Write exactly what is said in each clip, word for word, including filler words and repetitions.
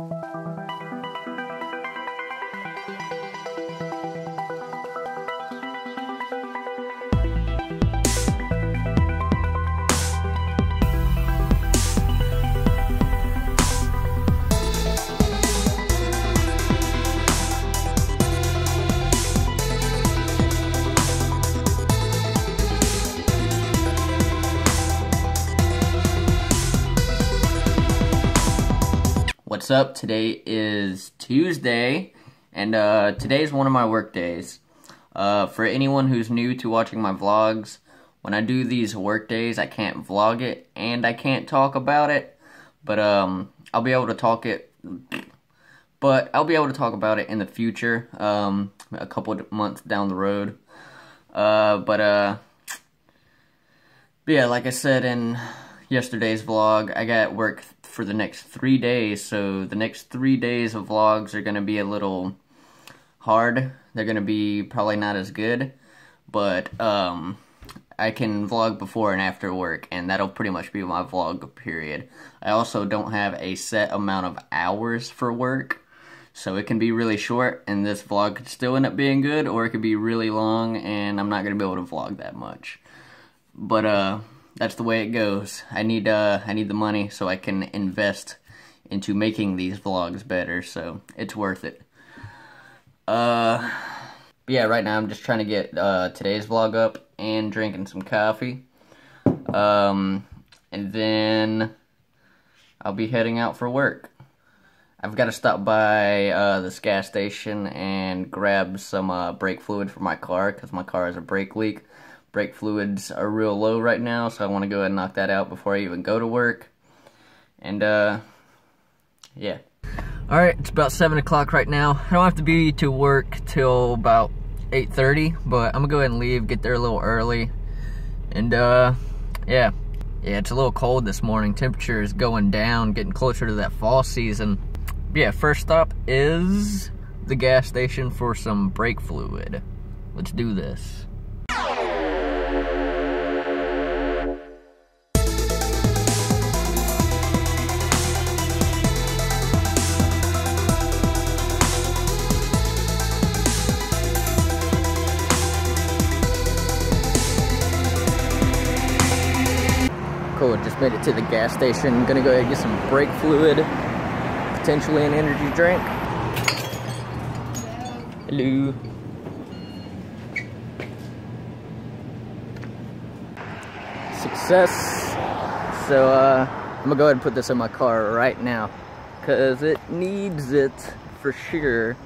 What's up? Today is Tuesday, and uh, today is one of my work days. Uh, for anyone who's new to watching my vlogs, when I do these work days, I can't vlog it, and I can't talk about it, but um, I'll be able to talk it, but I'll be able to talk about it in the future, um, a couple of months down the road. Uh, but, uh, but yeah, like I said in yesterday's vlog, I got work for the next three days, so the next three days of vlogs are going to be a little hard. They're going to be probably not as good, but um, I can vlog before and after work, and that'll pretty much be my vlog period. I also don't have a set amount of hours for work, so it can be really short, and this vlog could still end up being good, or it could be really long, and I'm not going to be able to vlog that much. But, uh... that's the way it goes. I need uh, I need the money so I can invest into making these vlogs better, so it's worth it. Uh, yeah, right now I'm just trying to get uh, today's vlog up and drinking some coffee. Um, and then I'll be heading out for work. I've got to stop by uh, this gas station and grab some uh, brake fluid for my car, because my car has a brake leak. Brake fluids are real low right now, so I want to go ahead and knock that out before I even go to work. And, uh, yeah. Alright, it's about seven o'clock right now. I don't have to be to work till about eight thirty, but I'm going to go ahead and leave, get there a little early. And, uh, yeah. Yeah, it's a little cold this morning. Temperature is going down, getting closer to that fall season. But yeah, first stop is the gas station for some brake fluid. Let's do this. Cool, just made it to the gas station. Gonna go ahead and get some brake fluid, potentially an energy drink. Hello. Success. So uh, I'm gonna go ahead and put this in my car right now, cause it needs it for sure.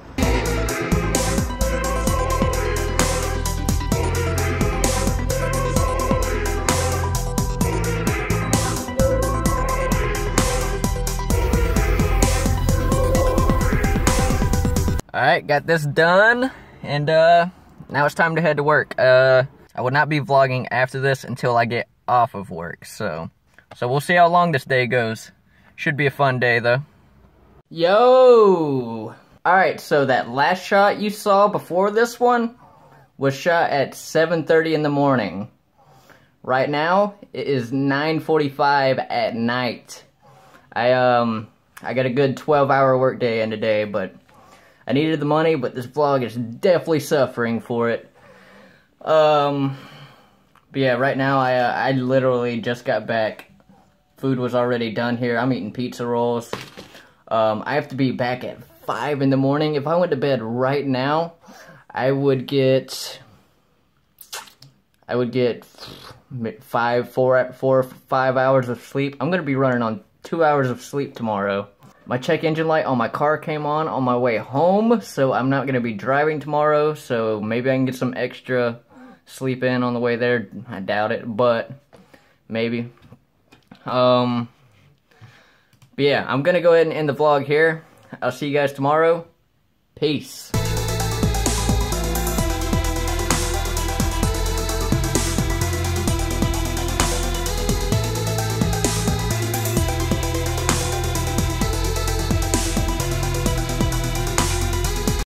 Alright, got this done, and uh, now it's time to head to work. Uh, I will not be vlogging after this until I get off of work, so so we'll see how long this day goes. Should be a fun day, though. Yo! Alright, so that last shot you saw before this one was shot at seven thirty in the morning. Right now, it is nine forty-five at night. I, um, I got a good twelve hour work day in today, but I needed the money, but this vlog is definitely suffering for it. Um, but yeah, right now I uh, I literally just got back. Food was already done here. I'm eating pizza rolls. Um, I have to be back at five in the morning. If I went to bed right now, I would get I would get five, four, four, five hours of sleep. I'm gonna be running on two hours of sleep tomorrow. My check engine light on my car came on on my way home, so I'm not going to be driving tomorrow, so maybe I can get some extra sleep in on the way there. I doubt it, but maybe. Um, but yeah, I'm going to go ahead and end the vlog here. I'll see you guys tomorrow. Peace.